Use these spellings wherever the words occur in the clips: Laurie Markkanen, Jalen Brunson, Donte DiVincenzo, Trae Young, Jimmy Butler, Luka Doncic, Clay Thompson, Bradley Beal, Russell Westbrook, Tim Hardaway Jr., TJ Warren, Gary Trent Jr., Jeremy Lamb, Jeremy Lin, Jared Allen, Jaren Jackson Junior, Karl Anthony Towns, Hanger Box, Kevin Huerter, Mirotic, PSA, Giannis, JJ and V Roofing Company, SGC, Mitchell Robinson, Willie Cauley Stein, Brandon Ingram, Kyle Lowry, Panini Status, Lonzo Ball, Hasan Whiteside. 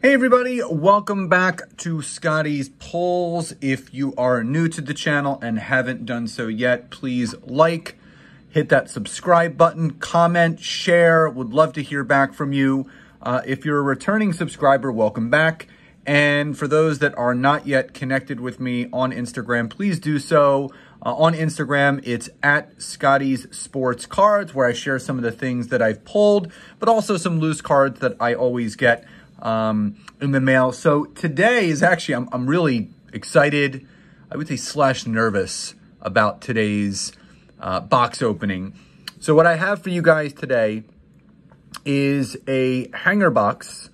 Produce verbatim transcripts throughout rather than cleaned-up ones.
Hey everybody, welcome back to Scotty's Polls. If you are new to the channel and haven't done so yet, please like, hit that subscribe button, comment, share. Would love to hear back from you. Uh, if you're a returning subscriber, welcome back. And for those that are not yet connected with me on Instagram, please do so. Uh, on Instagram, it's at Scotty's Sports Cards, where I share some of the things that I've pulled, but also some loose cards that I always get um, in the mail. So today is actually, I'm, I'm really excited, I would say slash nervous about today's uh, box opening. So what I have for you guys today is a hanger box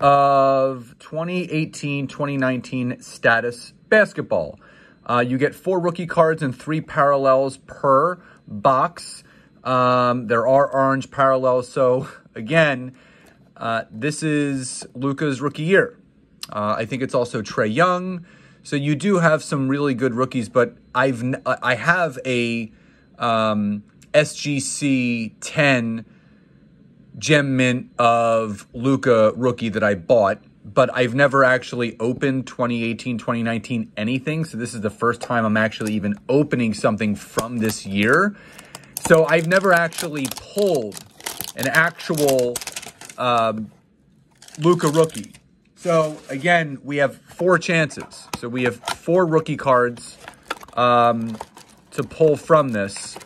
of twenty eighteen twenty nineteen status basketball. Uh, you get four rookie cards and three parallels per box. Um, there are orange parallels. So again, uh, this is Luka's rookie year. Uh, I think it's also Trae Young. So you do have some really good rookies, but I've n I have a um, S G C ten gem mint of Luka rookie that I bought, but I've never actually opened twenty eighteen twenty nineteen anything. So this is the first time I'm actually even opening something from this year. So I've never actually pulled an actual um, Luka rookie. So again, we have four chances. So we have four rookie cards um, to pull from this.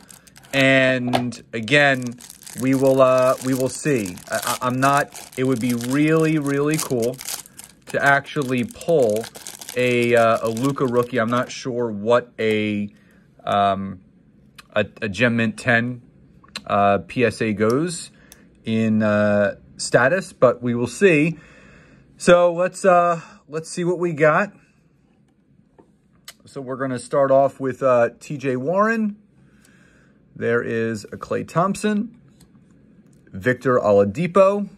And again, we will, uh, we will see. I, I'm not, it would be really, really cool to actually pull a, uh, a Luka rookie. I'm not sure what a, um, a, a Gem Mint ten uh, P S A goes in uh, status, but we will see. So let's, uh, let's see what we got. So we're going to start off with uh, T J Warren. There is a Clay Thompson, Victor Aladipo,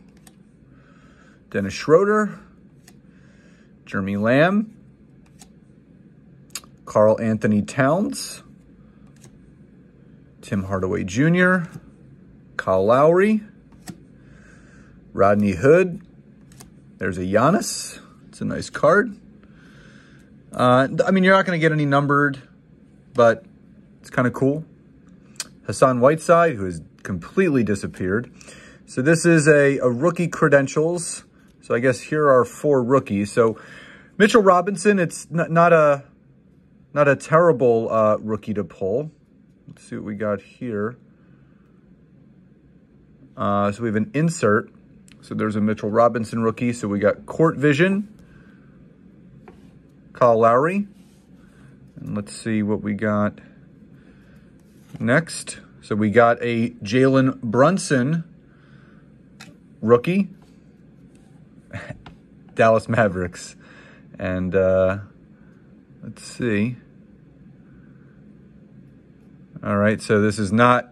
Dennis Schroeder, Jeremy Lamb, Karl Anthony Towns, Tim Hardaway Junior, Kyle Lowry, Rodney Hood. There's a Giannis. It's a nice card. Uh, I mean, you're not going to get any numbered, but it's kind of cool. Hasan Whiteside, who is completely disappeared. So this is a, a rookie credentials. So I guess here are four rookies. So Mitchell Robinson, it's not, not a not a terrible uh, rookie to pull. Let's see what we got here. Uh, so we have an insert. So there's a Mitchell Robinson rookie. So we got Court Vision, Kyle Lowry. And let's see what we got next. So we got a Jalen Brunson rookie, Dallas Mavericks. And uh, let's see. All right, so this is not,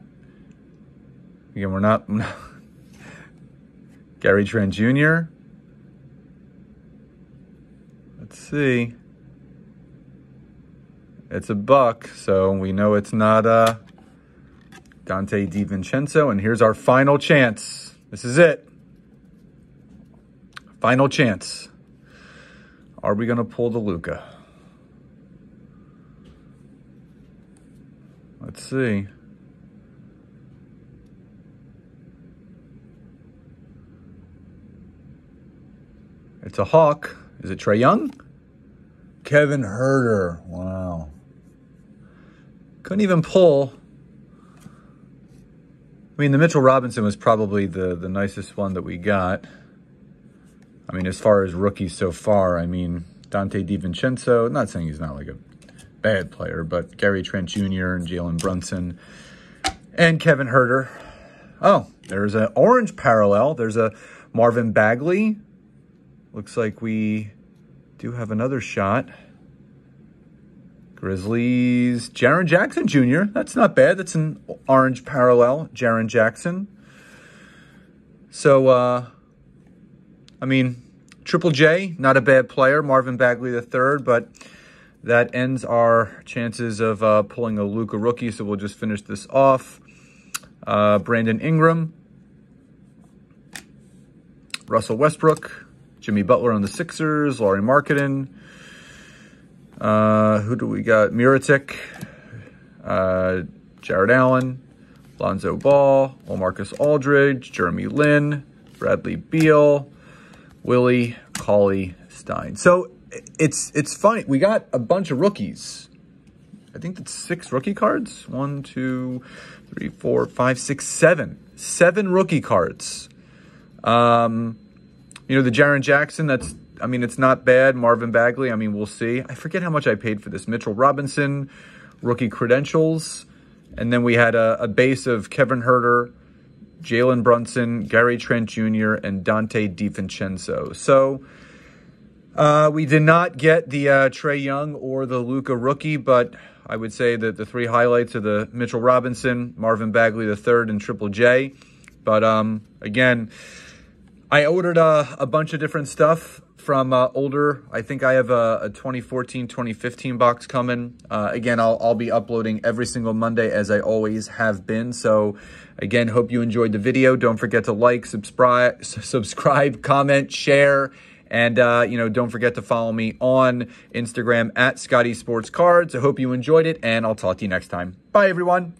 again, we're not, Gary Trent Junior Let's see. It's a buck, so we know it's not a, uh, Donte DiVincenzo, and here's our final chance. This is it. Final chance. Are we going to pull the Luka? Let's see. It's a Hawk. Is it Trae Young? Kevin Huerter. Wow. Couldn't even pull. I mean, the Mitchell Robinson was probably the, the nicest one that we got. I mean, as far as rookies so far, I mean, Donte DiVincenzo, not saying he's not like a bad player, but Gary Trent Junior and Jalen Brunson and Kevin Huerter. Oh, there's an orange parallel. There's a Marvin Bagley. Looks like we do have another shot. Grizzlies, Jaren Jackson Junior That's not bad. That's an orange parallel, Jaren Jackson. So, uh, I mean, Triple J, not a bad player. Marvin Bagley the third, but that ends our chances of uh, pulling a Luka rookie, so we'll just finish this off. Uh, Brandon Ingram, Russell Westbrook, Jimmy Butler on the Sixers, Laurie Markkanen. Uh, who do we got? Mirotic, uh, Jared Allen, Lonzo Ball, Marcus Aldridge, Jeremy Lin, Bradley Beal, Willie Cauley Stein. So it's it's funny. We got a bunch of rookies. I think that's six rookie cards. One, two, three, four, five, six, seven. Seven rookie cards. Um, you know, the Jaren Jackson, that's, I mean, it's not bad. Marvin Bagley, I mean, we'll see. I forget how much I paid for this. Mitchell Robinson, rookie credentials. And then we had a, a base of Kevin Huerter, Jalen Brunson, Gary Trent Junior, and Donte DiVincenzo. So uh, we did not get the uh, Trae Young or the Luka rookie, but I would say that the three highlights are the Mitchell Robinson, Marvin Bagley the third, and Triple J. But um, again, I ordered a, a bunch of different stuff from uh, older. I think I have a, a twenty fourteen, twenty fifteen box coming. Uh, again, I'll, I'll be uploading every single Monday as I always have been. So again, hope you enjoyed the video. Don't forget to like, subscribe, subscribe, comment, share. And, uh, you know, don't forget to follow me on Instagram at Scotty Sports Cards. I hope you enjoyed it, and I'll talk to you next time. Bye, everyone.